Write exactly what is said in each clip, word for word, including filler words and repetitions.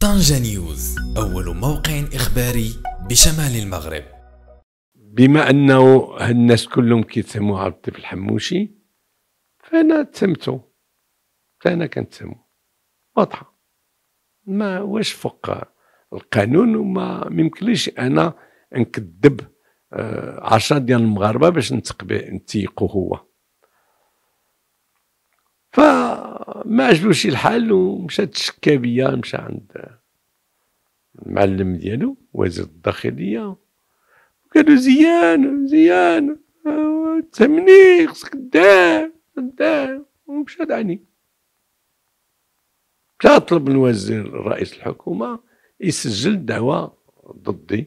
طنجة نيوز أول موقع إخباري بشمال المغرب. بما أنه الناس كلهم كيتسموا عبد اللطيف الحموشي، فأنا تسمته، فأنا كنتسمو واضحة، ما واش فوق القانون، وما ميمكنليش أنا نكذب عشرة ديال المغاربة باش نتيقو هو. فما عجبوش الحال ومشى تشكى بيا، مشى عند المعلم ديالو وزير الداخلية وقالو زيان زيان تهمني، خصك دير دير، ومشى دعني، مشى طلب من وزير رئيس الحكومة يسجل دعوى ضدي،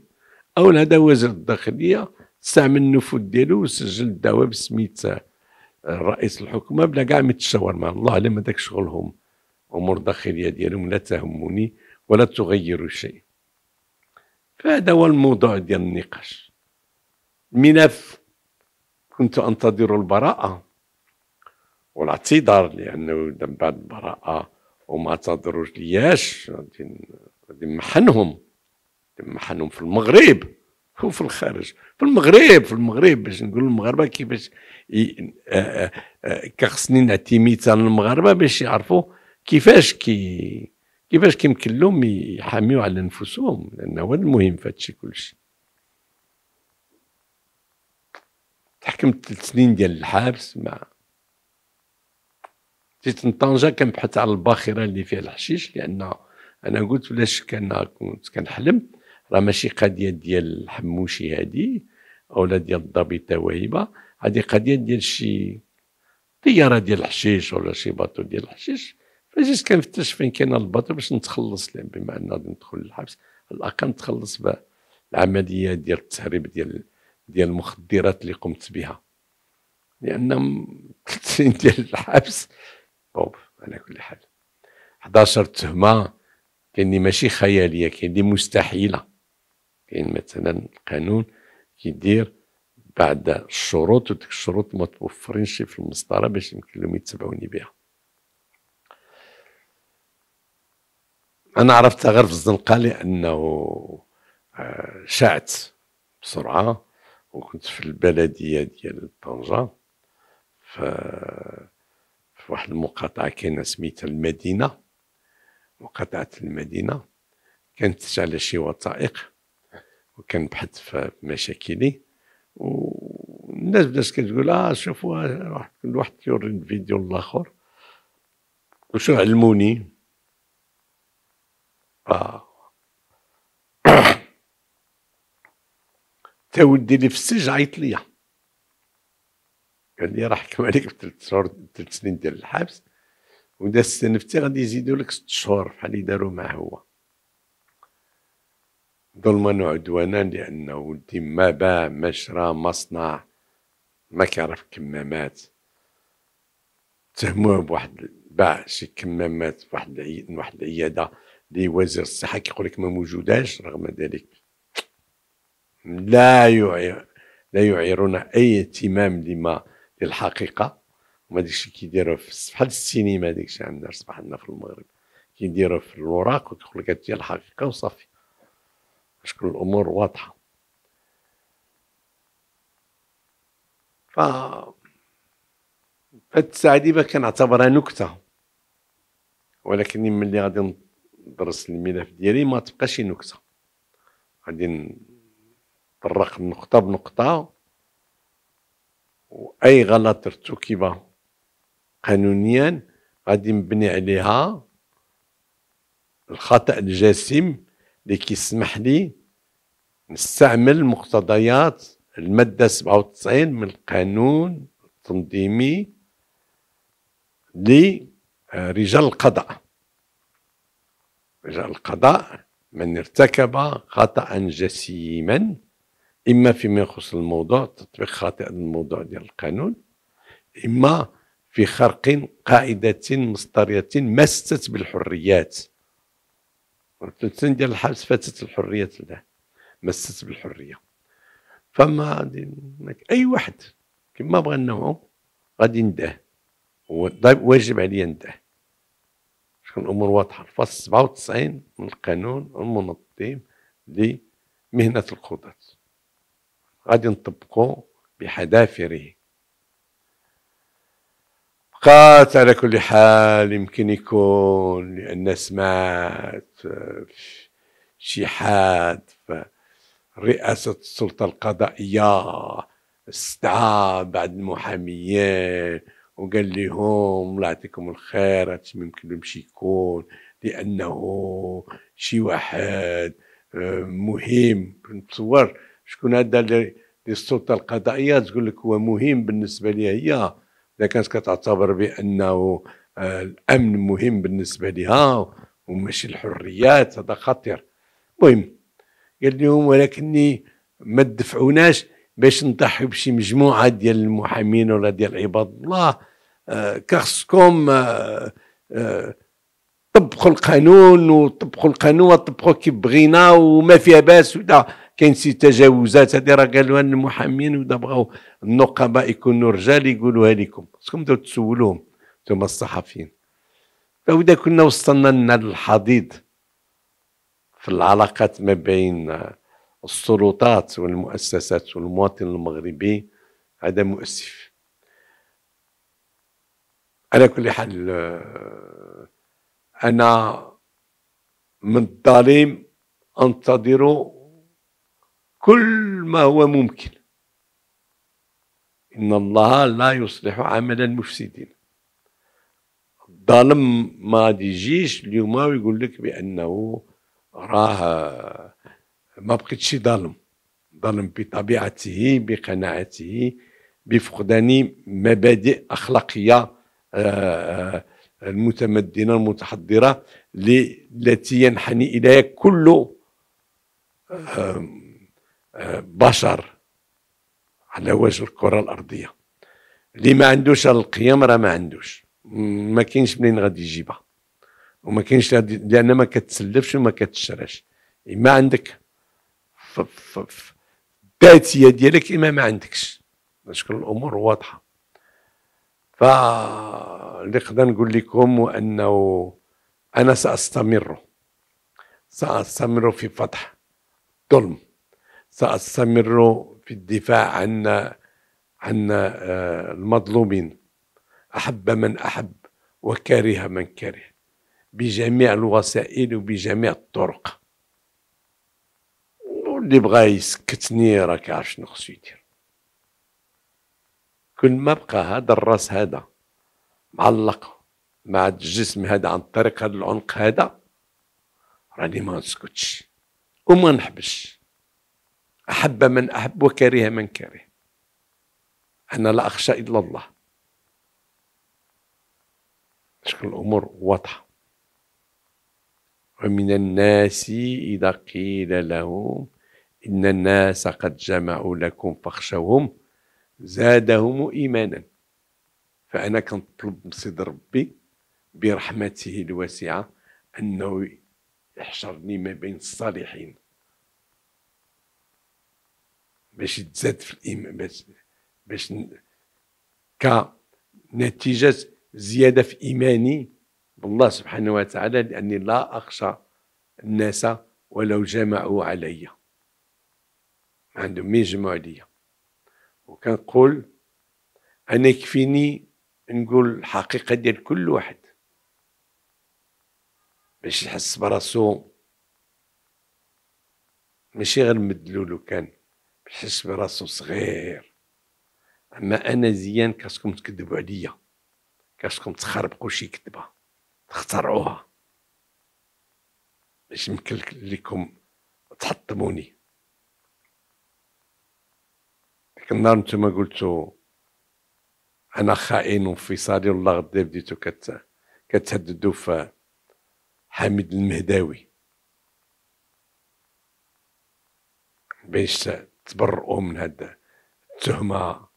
أو هذا وزير الداخلية استعمل النفوذ ديالو وسجل الدعوى بسميته رئيس الحكومه بلا كاع متشاور معاه. الله على ما داك شغلهم، امور داخليه ديالهم لا تهمني ولا تغير شيء. فهذا هو الموضوع ديال النقاش. الملف كنت انتظر البراءه والاعتذار، لانه من بعد البراءه وما اعتذروش لياش، غادي نمحنهم نمحنهم في المغرب وفي الخارج، في المغرب في المغرب باش نقول للمغاربه كيفاش كخصني نعطي مثال للمغاربه باش يعرفوا كيفاش كي كيفاش كيمكن لهم يحاميو على نفوسهم، لان هو المهم في هادشي كلشي. تحكمت ثلاث سنين ديال الحبس. مع جيت لطنجه كنبحث على الباخره اللي فيها الحشيش، لان انا قلت ولاش كان كنت كنحلم، راه ماشي قضيه ديال الحموشي هادي اولا ديال الضابطه وهيبه، هادي قضيه ديال شي طياره ديال الحشيش ولا شي باطو ديال الحشيش. فجيت كنفتش فين كاين الباطو باش نتخلص، لان بما ان غادي ندخل للحبس على الاقل نتخلص بالعمليه ديال التهريب ديال ديال المخدرات اللي قمت بها، لان ثلاث سنين ديال الحبس بوب. على كل حال إحدى عشرة تهمه كاين اللي ماشي خياليه، كاين اللي مستحيله. كاين مثلا القانون كيدير بعد الشروط، وديك الشروط ما توفرينش في المسطره باش يمكن لهم يتبعوني بها. انا عرفتها غير في الزنقه، لانه شعت بسرعه وكنت في البلديه ديال طنجه، ف في واحد المقاطعه كاينه سميتها المدينه. مقاطعه المدينه كانت على شي وثائق، وكان بحث في مشاكلي، والناس بدات كتقول اه شوفوا، واحد كل واحد كيوري الفيديو الاخر، وشو علموني اه تا ولدي اللي في السجن عيط ليا قال لي راه حكم عليك بثلاث شهور، ثلاث سنين ديال الحبس، وإذا استنفتي غادي يزيدوا لك ست شهور بحال اللي داروا معاه هو. ظلما وعدوانا، لأنه ولدي ما باع ما شرى ما صنع، ما كيعرف كمامات. تهموه بواحد، باع شي كمامات في واحد واحد العيادة اللي وزير الصحة كيقول لك ما موجوداش. رغم ذلك لا يعير لا يعيرون أي اهتمام لما للحقيقة. هما داكشي كيديروه بحال السينما، داكشي عندنا صباح عندنا في المغرب، كيديروه في الوراق وكيقول لك هادشي الحقيقة وصافي. شكون الامور واضحه. ف هاد الساعه ديما كنعتبرها نكته، ولكن ملي غادي ندرس الملف ديالي ما تبقاش نكته، غادي نطرق نقطه بنقطه، واي غلط ارتكب قانونيا غادي نبني عليها الخطا الجسيم اللي كيسمح لي نستعمل مقتضيات المادة سبعة وتسعين من القانون التنظيمي لرجال القضاء. رجال القضاء من ارتكب خطأ جسيما، إما فيما يخص الموضوع تطبيق خاطئ للموضوع ديال القانون، إما في خرق قاعدة مسطرية مست بالحريات. ثلاث سنين ديال الحبس فاتت الحريه له، مست بالحريه. فما غادي اي واحد كما بغى نوعه غادي نداه، هو واجب عليا نداه. عشان الامور واضحه. الفصل سبعة وتسعين من القانون المنظم لمهنه القضاة غادي نطبقوه بحذافيره. بقات على كل حال يمكن يكون لان سمعت شي حاد في رئاسه السلطه القضائيه استدعى بعد المحاميين وقال لهم الله يعطيكم الخير هادشي ما يمكنلهمش يكون لانه شي واحد مهم. نتصور شكون هذا اللي السلطه القضائيه تقول لك هو مهم بالنسبه ليها هي، اذا كانت كتعتبر بانه الامن مهم بالنسبه لها وماشي الحريات هذا خطير. المهم قال لهم ولكني ما تدفعوناش باش نضحي بشي مجموعه ديال المحامين ولا ديال عباد الله، آه كخصكم آه آه طبقوا القانون وطبقوا القانون وطبقوا كي بغينا وما فيها باس. ولا كاين شي تجاوزات هذه راه قالوها المحامين، ودا بغاو النقباء يكونوا رجال يقولوها لكم، خصكم تبداو تسولوهم نتوما الصحفيين. فإذا كنا وصلنا لنا الحضيض في العلاقات ما بين السلطات والمؤسسات والمواطن المغربي هذا مؤسف. على كل حال أنا من الظالم أنتظر كل ما هو ممكن، إن الله لا يصلح عمل المفسدين. الظالم ما غادي يجيش اليوم ويقول لك بأنه راه ما بقيتش ظالم. ظالم بطبيعته بقناعته بفقدان مبادئ أخلاقية المتمدنة المتحضرة التي ينحني إليها كل بشر على وجه الكرة الأرضية. اللي ما عندوش القيم راه ما عندوش، ما كاينش منين غادي يجيبها، وما كاينش لأن ما كتسلفش وما كتشراش. إما عندك الذاتيه ديالك اما ما عندكش، شكون الامور واضحه. فاللي نقدر نقول لكم انه انا ساستمر ساستمر في فتح الظلم، ساستمر في الدفاع عن عن المظلومين احب من احب وكره من كره بجميع الوسائل وبجميع الطرق. اللي بغا يسكتني راه كيعرف شنو خصو يدير. كل ما بقى هذا الراس هذا معلق مع الجسم هذا عن طريق هذا العنق هذا راني ما نسكتش وما نحبش. احب من احب وكره من كره. انا لا اخشى الا الله. شكون الامور واضحه. ومن الناس اذا قيل لهم إن الناس قد جمعوا لكم فاخشوهم زادهم إيمانا. فأنا كنطلب من سيد ربي برحمته الواسعة أنه يحشرني ما بين الصالحين باش يتزاد في الإيمان، باش باش كنتيجة زيادة في إيماني بالله سبحانه وتعالى، لأني لا أخشى الناس ولو جمعوا علي. ما عندهم ما يجمعوا عليا. وكنقول انا يكفيني نقول الحقيقه ديال كل واحد باش يحس براسو ماشي غير مدلول، وكان باش يحس براسو صغير. اما انا زيان كاسكم تكذبوا عليا، كاسكم تخربقوا شي كذبه تخترعوها باش يمكن لكم تحطموني. النهار نتوما قلتو انا خائن وانفصالي والله غدا بديتو كتهددوا في حميد المهداوي باش تبرؤوا من هاد التهمه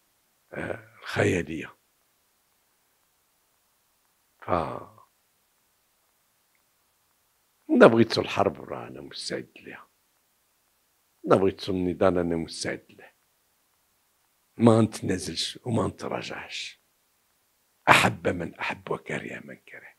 الخياليه. ف انا بغيتو الحرب راه انا مستعد ليها، انا بغيتو النضال انا مستعد ليه، ما نتنازلش وما نتراجعش. أحب من أحب وكره من كره.